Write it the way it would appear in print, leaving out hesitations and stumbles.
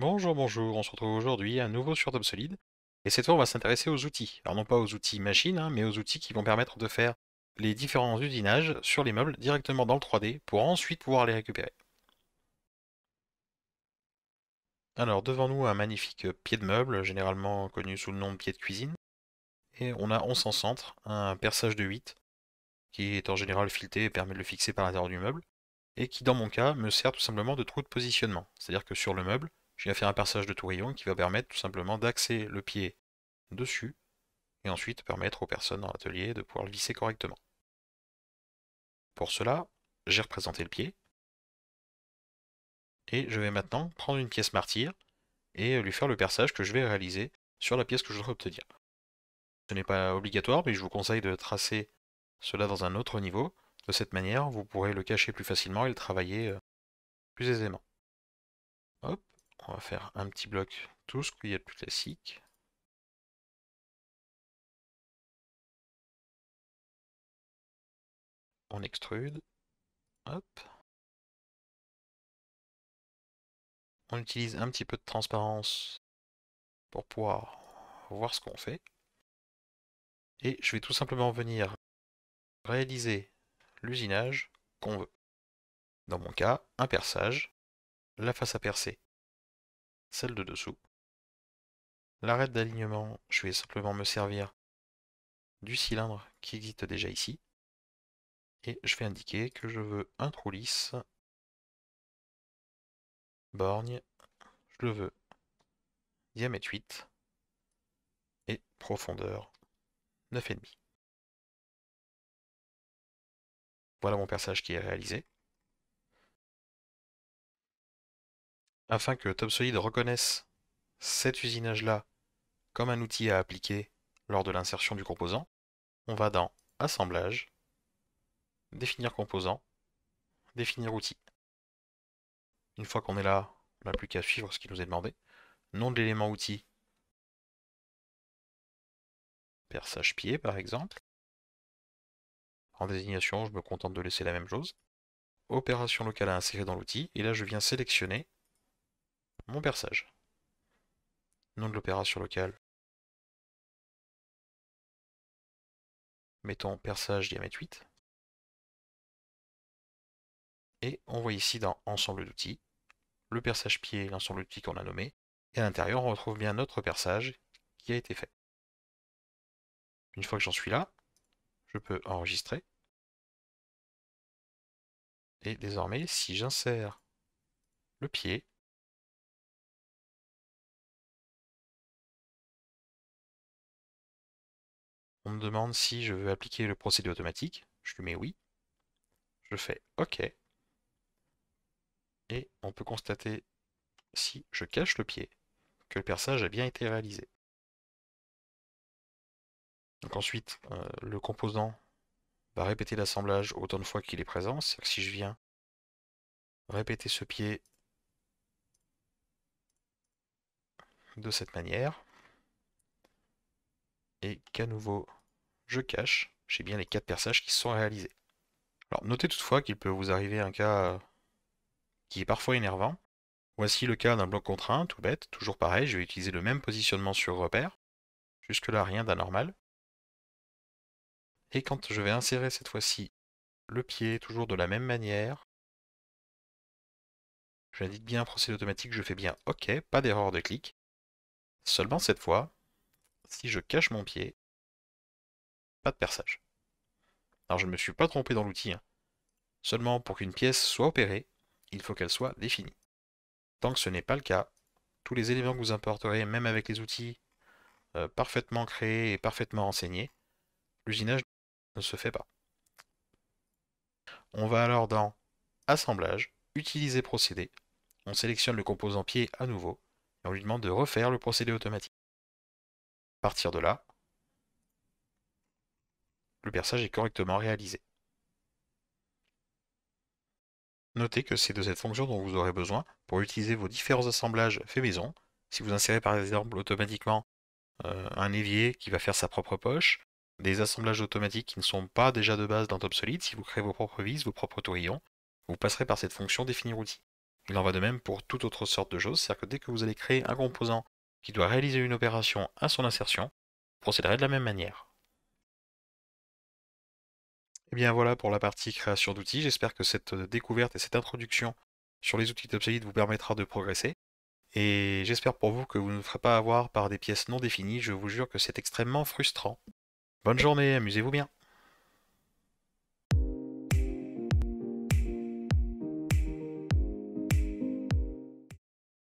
Bonjour, bonjour, on se retrouve aujourd'hui à nouveau sur TopSolid, et cette fois on va s'intéresser aux outils. Alors non pas aux outils machines, mais aux outils qui vont permettre de faire les différents usinages sur les meubles directement dans le 3D pour ensuite pouvoir les récupérer. Alors devant nous un magnifique pied de meuble, généralement connu sous le nom de pied de cuisine, et on a 11 en centre, un perçage de 8, qui est en général fileté et permet de le fixer par l'intérieur du meuble, et qui dans mon cas me sert tout simplement de trou de positionnement, c'est-à-dire que sur le meuble, je viens faire un perçage de tourillon qui va permettre tout simplement d'axer le pied dessus et ensuite permettre aux personnes dans l'atelier de pouvoir le visser correctement. Pour cela, j'ai représenté le pied et je vais maintenant prendre une pièce martyre et lui faire le perçage que je vais réaliser sur la pièce que je voudrais obtenir. Ce n'est pas obligatoire, mais je vous conseille de tracer cela dans un autre niveau. De cette manière, vous pourrez le cacher plus facilement et le travailler plus aisément. Hop. On va faire un petit bloc tout ce qu'il y a de plus classique. On extrude. Hop. On utilise un petit peu de transparence pour pouvoir voir ce qu'on fait. Et je vais tout simplement venir réaliser l'usinage qu'on veut. Dans mon cas, un perçage, la face à percer, celle de dessous. L'arête d'alignement, je vais simplement me servir du cylindre qui existe déjà ici. Et je vais indiquer que je veux un trou lisse, borgne, je le veux diamètre 8 et profondeur 9,5. Voilà mon perçage qui est réalisé. Afin que TopSolid reconnaisse cet usinage-là comme un outil à appliquer lors de l'insertion du composant, on va dans Assemblage, Définir composant, Définir outil. Une fois qu'on est là, on n'a plus qu'à suivre ce qui nous est demandé. Nom de l'élément outil, perçage pied par exemple. En désignation, je me contente de laisser la même chose. Opération locale à insérer dans l'outil, et là je viens sélectionner mon perçage. Nom de l'opération locale. Mettons perçage diamètre 8. Et on voit ici dans ensemble d'outils, le perçage pied et l'ensemble d'outils qu'on a nommé. Et à l'intérieur, on retrouve bien notre perçage qui a été fait. Une fois que j'en suis là, je peux enregistrer. Et désormais, si j'insère le pied, on me demande si je veux appliquer le procédé automatique. Je lui mets oui. Je fais OK. Et on peut constater, si je cache le pied, que le perçage a bien été réalisé. Donc ensuite, le composant va répéter l'assemblage autant de fois qu'il est présent. C'est-à-dire que si je viens répéter ce pied de cette manière, et qu'à nouveau je cache, j'ai bien les 4 perçages qui se sont réalisés. Alors notez toutefois qu'il peut vous arriver un cas qui est parfois énervant. Voici le cas d'un bloc contraint, tout bête, toujours pareil, je vais utiliser le même positionnement sur repère. Jusque là rien d'anormal. Et quand je vais insérer cette fois-ci le pied, toujours de la même manière, j'indique bien procédé automatique, je fais bien OK, pas d'erreur de clic. Seulement cette fois, si je cache mon pied, pas de perçage. Alors je ne me suis pas trompé dans l'outil. Seulement pour qu'une pièce soit opérée, il faut qu'elle soit définie. Tant que ce n'est pas le cas, tous les éléments que vous importerez, même avec les outils parfaitement créés et parfaitement renseignés, l'usinage ne se fait pas. On va alors dans Assemblage, Utiliser procédé, on sélectionne le composant pied à nouveau, et on lui demande de refaire le procédé automatique. À partir de là, le perçage est correctement réalisé. Notez que c'est de cette fonction dont vous aurez besoin pour utiliser vos différents assemblages faits maison. Si vous insérez par exemple automatiquement un évier qui va faire sa propre poche, des assemblages automatiques qui ne sont pas déjà de base dans TopSolid, si vous créez vos propres vis, vos propres tourillons, vous passerez par cette fonction Définir outil. Il en va de même pour toute autre sorte de choses, c'est-à-dire que dès que vous allez créer un composant qui doit réaliser une opération à son insertion, vous procéderez de la même manière. Et bien voilà pour la partie création d'outils, j'espère que cette découverte et cette introduction sur les outils TopSolid vous permettra de progresser. Et j'espère pour vous que vous ne vous ferez pas avoir par des pièces non définies, je vous jure que c'est extrêmement frustrant. Bonne journée, amusez-vous bien.